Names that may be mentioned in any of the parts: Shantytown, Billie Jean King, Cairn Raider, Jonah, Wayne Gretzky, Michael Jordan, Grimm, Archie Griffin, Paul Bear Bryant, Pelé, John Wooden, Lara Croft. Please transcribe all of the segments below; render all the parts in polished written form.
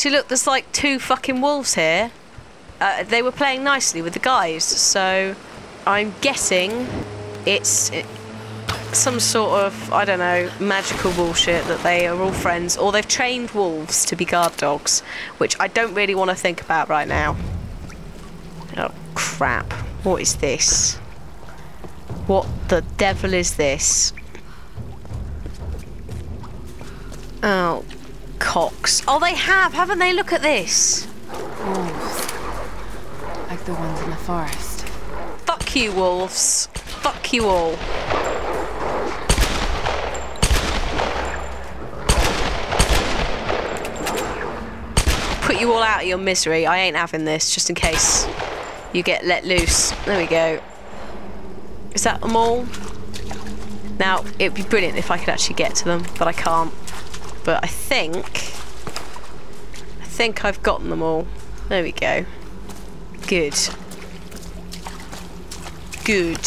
Actually, look, there's like two fucking wolves here. They were playing nicely with the guys, so I'm guessing it's some sort of, I don't know, magical bullshit that they are all friends, or they've trained wolves to be guard dogs, which I don't really want to think about right now. Oh, crap. What is this? What the devil is this? Oh, cocks. Oh, they have, haven't they? Look at this. Wolves. Like the ones in the forest. Fuck you, wolves. Fuck you all. Put you all out of your misery. I ain't having this, just in case you get let loose. There we go. Is that them all? Now, it'd be brilliant if I could actually get to them, but I can't. But I think I've gotten them all. There we go. Good. Good.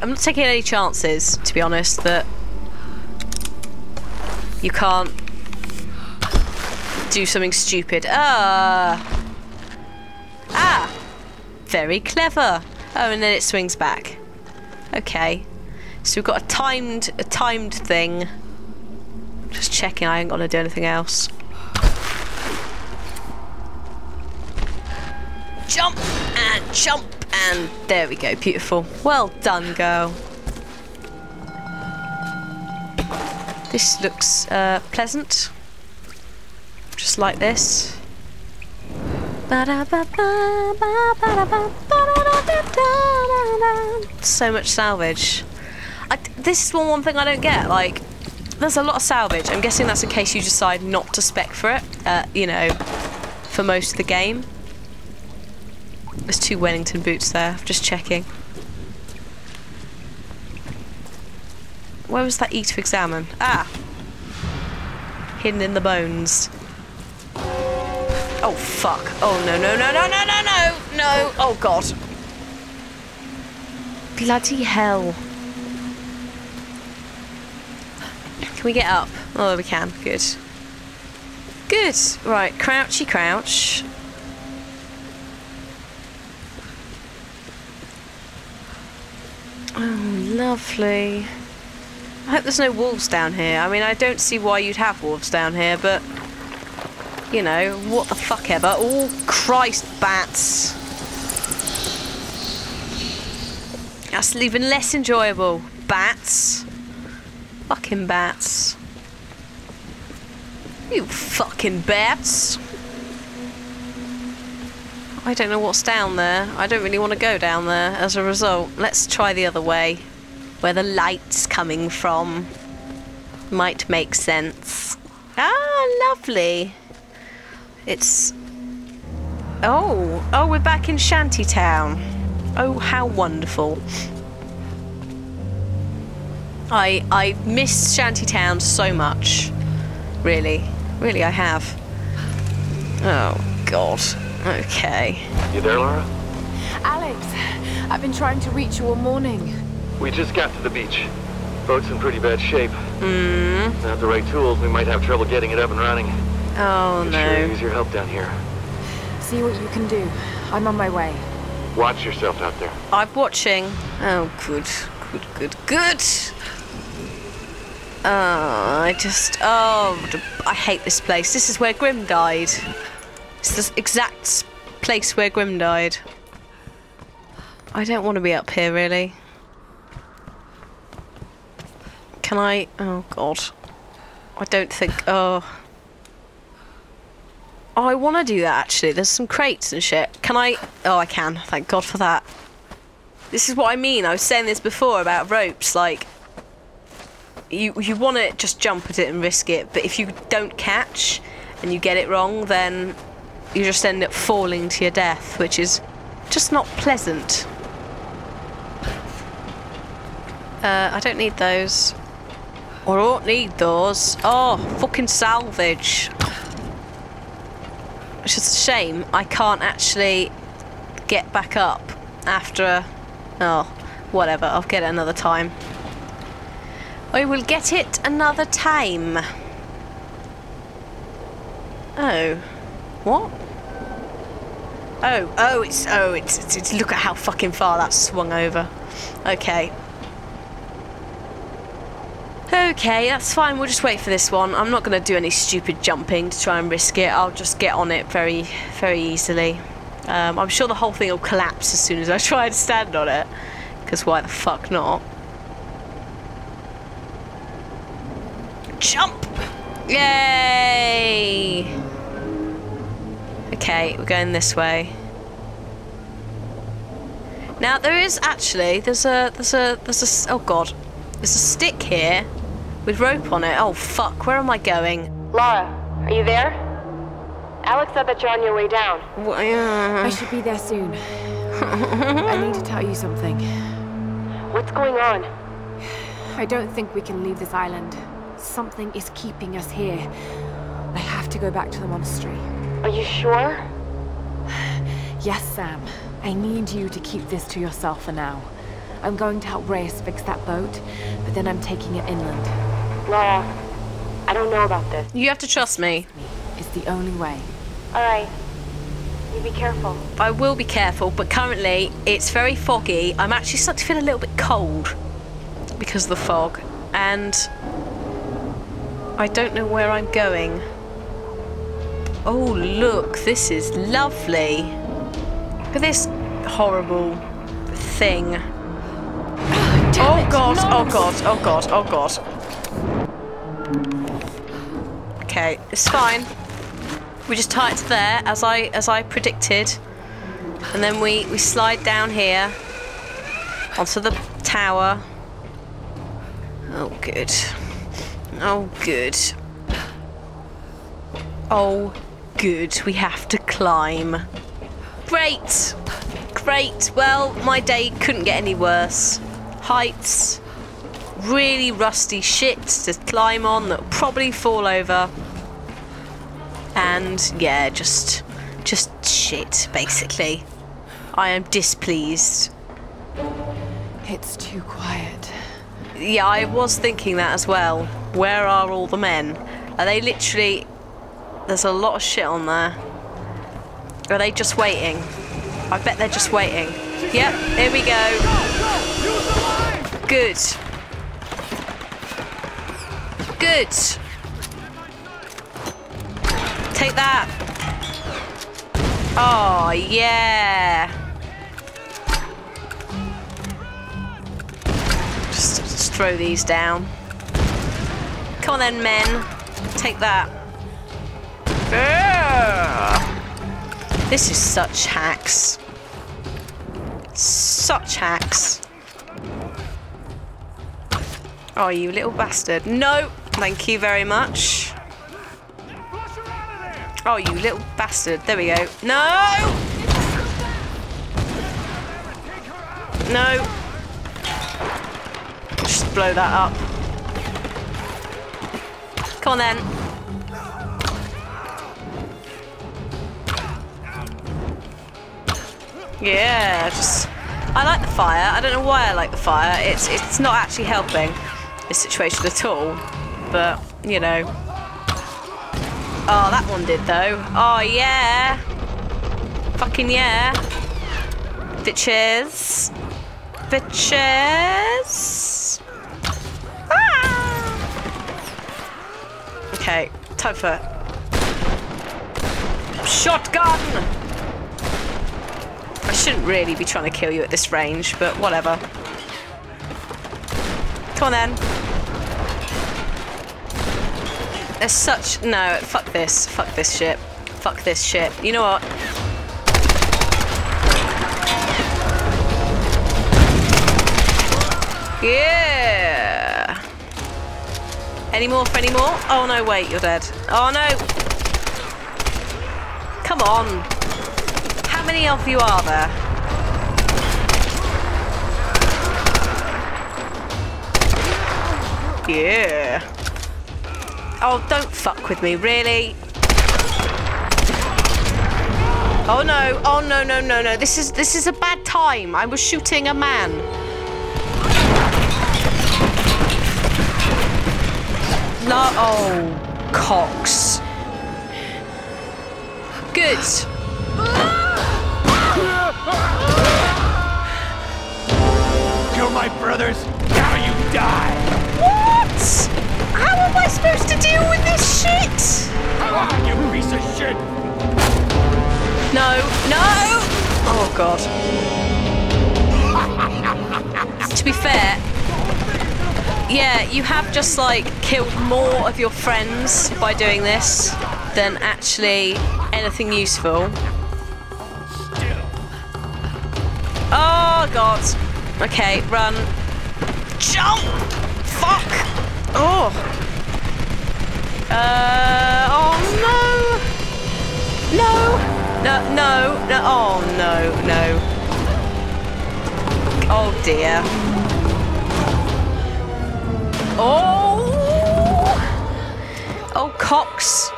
I'm not taking any chances, to be honest, that you can't do something stupid. Ah! Very clever. Oh, and then it swings back. Okay. So we've got a timed thing. Just checking I ain't gonna do anything else. Jump and there we go, beautiful. Well done, girl. This looks pleasant. Just like this. So much salvage. This is one thing I don't get, like, there's a lot of salvage. I'm guessing that's in case you decide not to spec for it, you know, for most of the game. There's two Wellington boots there, I'm just checking. Where was that E to examine? Ah! Hidden in the bones. Oh, fuck. Oh, no. Oh, God. Bloody hell. Can we get up? Oh, we can. Good. Good. Right. Crouchy crouch. Oh, lovely. I hope there's no wolves down here. I mean, I don't see why you'd have wolves down here, but... you know, what the fuck ever. Oh, Christ, bats. That's even less enjoyable. Bats. Fucking bats. You fucking bats. I don't know what's down there. I don't really want to go down there as a result. Let's try the other way. Where the light's coming from. Might make sense. Ah, lovely. It's... oh. Oh, we're back in Shantytown. Oh, how wonderful. I miss Shantytown so much. Really. Really, I have. Oh, God. Okay. You there, Lara? Alex, I've been trying to reach you all morning. We just got to the beach. Boat's in pretty bad shape. Mm. Without the right tools, we might have trouble getting it up and running. Oh, no. Sure use your help down here. See what you can do. I'm on my way. Watch yourself out there. I'm watching. Oh, good. Good. I hate this place. This is where Grimm died. It's the exact place where Grimm died. I don't want to be up here, really. Can I... oh, God. I don't think... oh. Oh, I want to do that, actually. There's some crates and shit. Can I... oh, I can. Thank God for that. This is what I mean. I was saying this before about ropes, like... You want to just jump at it and risk it, but if you don't catch and you get it wrong, then you just end up falling to your death, which is just not pleasant. I don't need those. I don't need those. Oh, fucking salvage. Which is a shame. I can't actually get back up after... oh, whatever. I'll get it another time. I will get it another time. Oh. What? Oh, it's look at how fucking far that swung over. Okay. Okay, that's fine, we'll just wait for this one. I'm not going to do any stupid jumping to try and risk it. I'll just get on it very, very easily. I'm sure the whole thing will collapse as soon as I try and stand on it. Because why the fuck not? Jump! Yay! Okay, we're going this way. Now there is actually, oh god. There's a stick here with rope on it. Oh fuck, where am I going? Lara, are you there? Alex said that you're on your way down. I should be there soon. I need to tell you something. What's going on? I don't think we can leave this island. Something is keeping us here. I have to go back to the monastery. Are you sure? Yes, Sam. I need you to keep this to yourself for now. I'm going to help Reyes fix that boat, but then I'm taking it inland. Lara, I don't know about this. You have to trust me. It's the only way. All right. You be careful. I will be careful, but currently it's very foggy. I'm actually starting to feel a little bit cold because of the fog, and I don't know where I'm going. Oh, look, this is lovely. Look at this horrible thing. Oh, damn it, God, no. Oh, God, oh, God, oh, God. Okay, it's fine. We just tie it to there, as I predicted. And then we slide down here onto the tower. Oh, good. Oh, good. Oh, good. We have to climb. Great! Great. Well, my day couldn't get any worse. Heights. Really rusty shit to climb on that'll probably fall over. And yeah, just shit, basically. I am displeased. It's too quiet. Yeah, I was thinking that as well. Where are all the men? Are they literally... There's a lot of shit on there. Are they just waiting? I bet they're just waiting. Yep, here we go. Good. Good. Take that. Oh, yeah. Just throw these down. Come on then, men. Take that. Urgh. This is such hacks. Such hacks. Oh, you little bastard. No, thank you very much. Oh, you little bastard. There we go. No! No. Just blow that up. Come on, then. Yeah, just... I like the fire. I don't know why I like the fire. It's not actually helping this situation at all. But, you know... Oh, that one did, though. Oh, yeah. Fucking yeah. Bitches. Bitches. Ah! Okay, time for... Shotgun! I shouldn't really be trying to kill you at this range, but whatever. Come on, then. There's such... No, fuck this. Fuck this shit. Fuck this shit. You know what? Yeah! Any more for any more? Oh, no, wait. You're dead. Oh, no! Come on. How many of you are there? Yeah! Oh, don't fuck with me, really. Oh no, oh no, no, no, no. This is a bad time. I was shooting a man. Oh, cocks. Good. Kill my brothers, now you die! What? How am I supposed to deal with this shit? Come on, you piece of shit! No, no! Oh god. To be fair, yeah, you have just like killed more of your friends by doing this than actually anything useful. Oh god. Okay, run. Jump! Fuck! Oh. Oh no! No! No, no, no, oh no, no. Oh dear. Oh! Oh, Cox.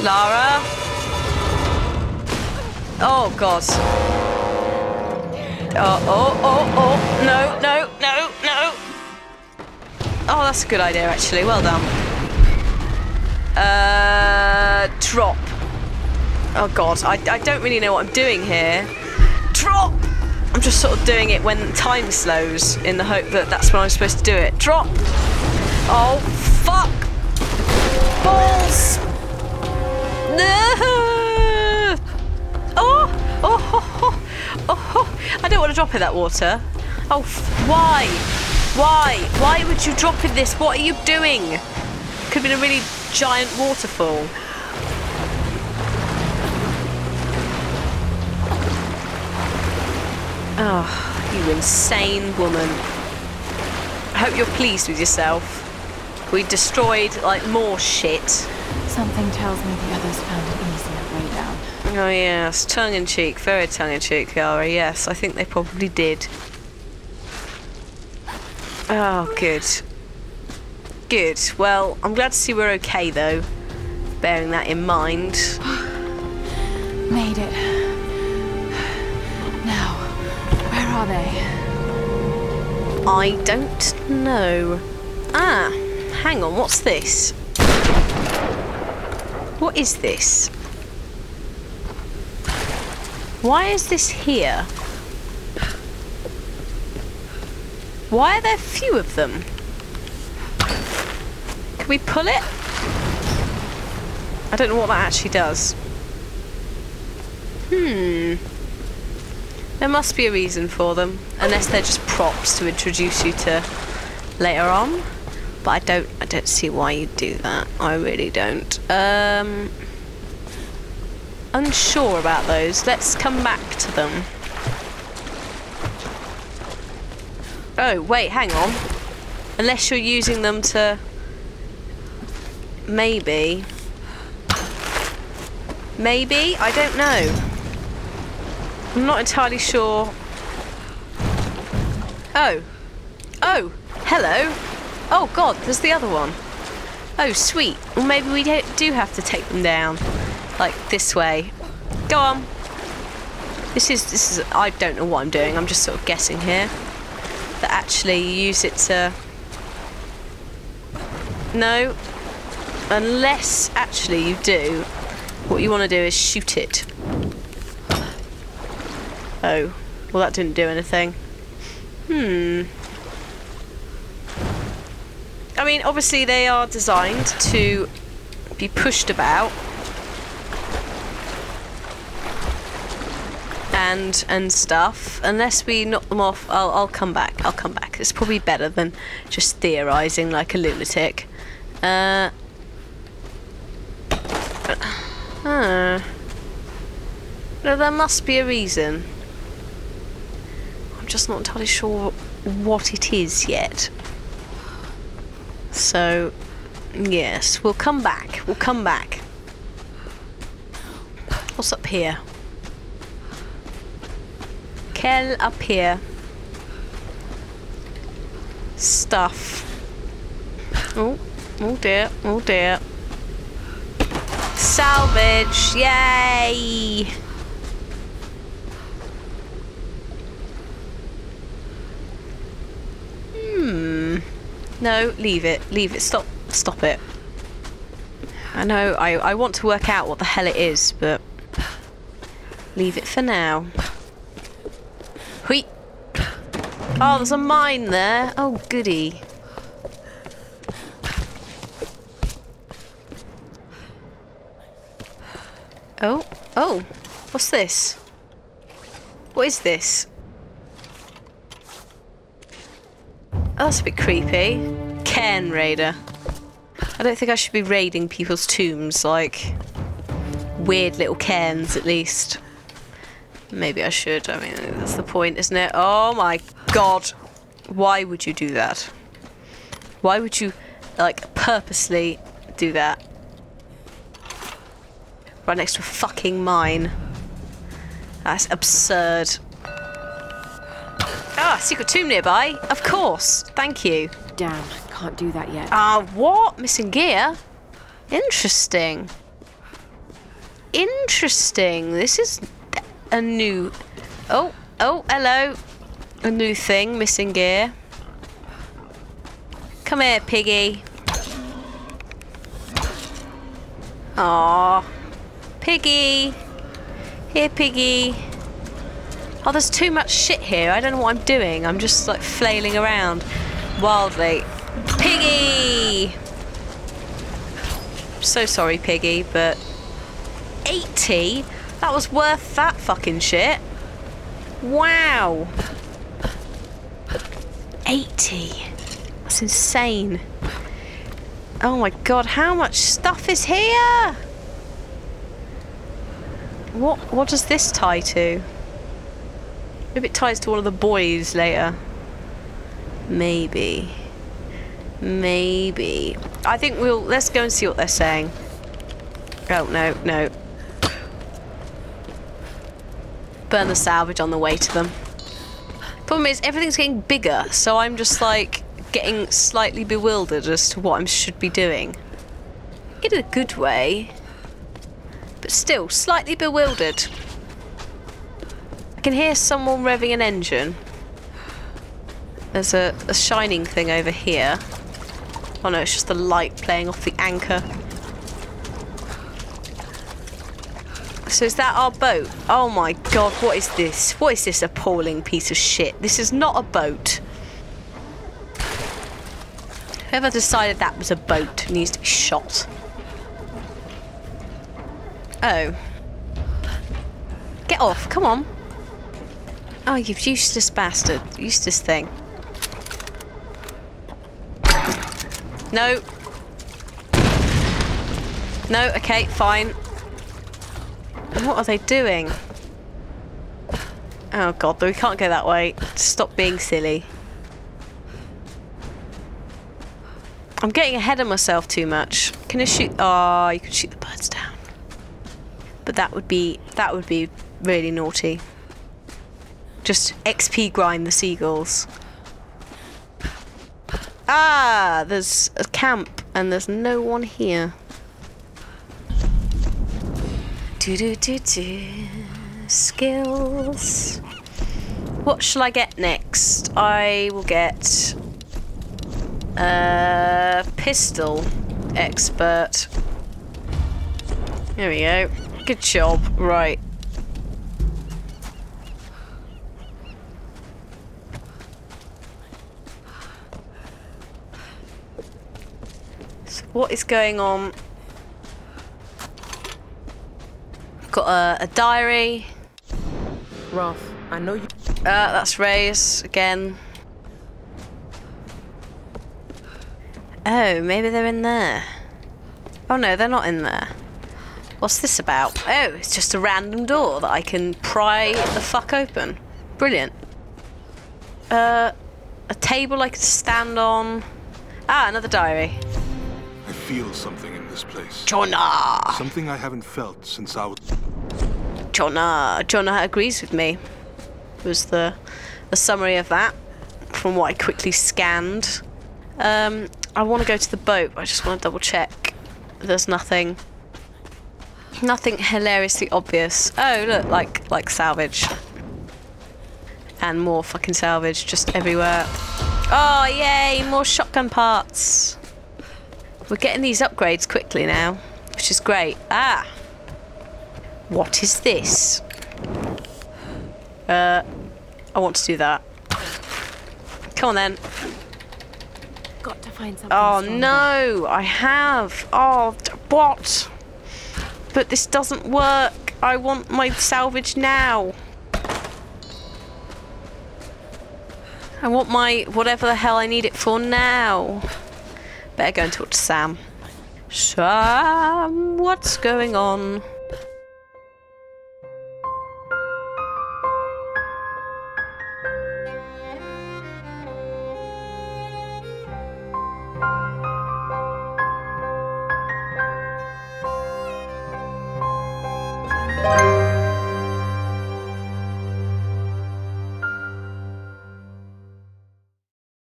Lara. Oh, God. Oh, oh, oh, oh. No, no, no, no. Oh, that's a good idea, actually. Well done. Drop. Oh, God. I don't really know what I'm doing here. Drop! I'm just sort of doing it when time slows in the hope that that's when I'm supposed to do it. Drop! Oh, fuck! Balls! No! Oh! Oh! Oh! Oh! I don't want to drop in that water. Oh, why? Why? Why would you drop in this? What are you doing? Could have been a really giant waterfall. Oh, you insane woman. I hope you're pleased with yourself. We destroyed, like, more shit. Something tells me the others found an easier way down. Oh, yes. Tongue-in-cheek. Very tongue-in-cheek, Lara. Yes, I think they probably did. Oh, good. Good. Well, I'm glad to see we're okay, though. Bearing that in mind. Made it. Are they? I don't know. Ah, hang on, what's this? What is this? Why is this here? Why are there few of them? Can we pull it? I don't know what that actually does. Hmm. There must be a reason for them, unless they're just props to introduce you to later on. But I don't see why you do that. I really don't. Unsure about those. Let's come back to them. Oh, wait, hang on. Unless you're using them to... Maybe. Maybe? I don't know. I'm not entirely sure. Oh. Oh. Hello. Oh, God. There's the other one. Oh, sweet. Well, maybe we do have to take them down. Like, this way. Go on. This is... I don't know what I'm doing. I'm just sort of guessing here. That actually you use it to... No. Unless, actually, you do. What you want to do is shoot it. Oh, well that didn't do anything. Hmm. I mean, obviously they are designed to be pushed about and stuff. Unless we knock them off, I'll come back. I'll come back. It's probably better than just theorising like a lunatic. No, there must be a reason. Just not entirely sure what it is yet. So, yes, we'll come back. We'll come back. What's up here? Kel up here. Stuff. Oh, oh dear, oh dear. Salvage, yay! No, leave it. Leave it. Stop it. I know I want to work out what the hell it is, but... Leave it for now. Hui! Oh, there's a mine there. Oh, goody. Oh, oh. What's this? What is this? Oh, that's a bit creepy. Cairn Raider. I don't think I should be raiding people's tombs, like weird little cairns, at least. Maybe I should. I mean, that's the point, isn't it? Oh my god. Why would you do that? Why would you, like, purposely do that? Right next to a fucking mine. That's absurd. Ah, secret tomb nearby. Of course. Thank you. Damn, can't do that yet. Ah, what? Missing gear? Interesting. Interesting. This is a new... Oh, oh, hello. A new thing. Missing gear. Come here, piggy. Aww. Piggy. Here, piggy. Oh, there's too much shit here. I don't know what I'm doing. I'm just, like, flailing around wildly. Piggy! I'm so sorry, piggy, but... 80? That was worth that fucking shit. Wow. 80. That's insane. Oh, my God. How much stuff is here? What does this tie to? Maybe it ties to one of the boys later. Maybe. Maybe. I think we'll... Let's go and see what they're saying. Oh, no, no. Burn the salvage on the way to them. Problem is, everything's getting bigger, so I'm just, like, getting slightly bewildered as to what I should be doing. In a good way. But still, slightly bewildered. I can hear someone revving an engine. There's a shining thing over here. Oh no, it's just the light playing off the anchor. So is that our boat? Oh my god, what is this? What is this appalling piece of shit? This is not a boat. Whoever decided that was a boat needs to be shot. Oh. Get off, come on. Oh, you've used this bastard. Used this thing. No. No, okay, fine. What are they doing? Oh god, we can't go that way. Stop being silly. I'm getting ahead of myself too much. Can I shoot? Oh, you can shoot the birds down. But that would be really naughty. Just XP grind the seagulls. Ah, there's a camp and there's no one here. Skills. What shall I get next? I will get a pistol expert. There we go. Good job. Right. So what is going on? Got a diary. Ralph, I know you. That's Ray's again. Oh, maybe they're in there. Oh no, they're not in there. What's this about? Oh, it's just a random door that I can pry the fuck open. Brilliant. A table I can stand on. Ah, another diary. I feel something in this place. Jonah! Something I haven't felt since I was... Jonah agrees with me. Was the summary of that from what I quickly scanned. I want to go to the boat. I just want to double check. There's nothing. Nothing hilariously obvious. Oh look, like salvage and more fucking salvage just everywhere. Oh yay! More shotgun parts. We're getting these upgrades quickly now, which is great. Ah. What is this? I want to do that. Come on then. Got to find something. Oh stronger. No, I have. Oh, what? But this doesn't work. I want my salvage now. I want my whatever the hell I need it for now. Better go and talk to Sam. Sam, what's going on?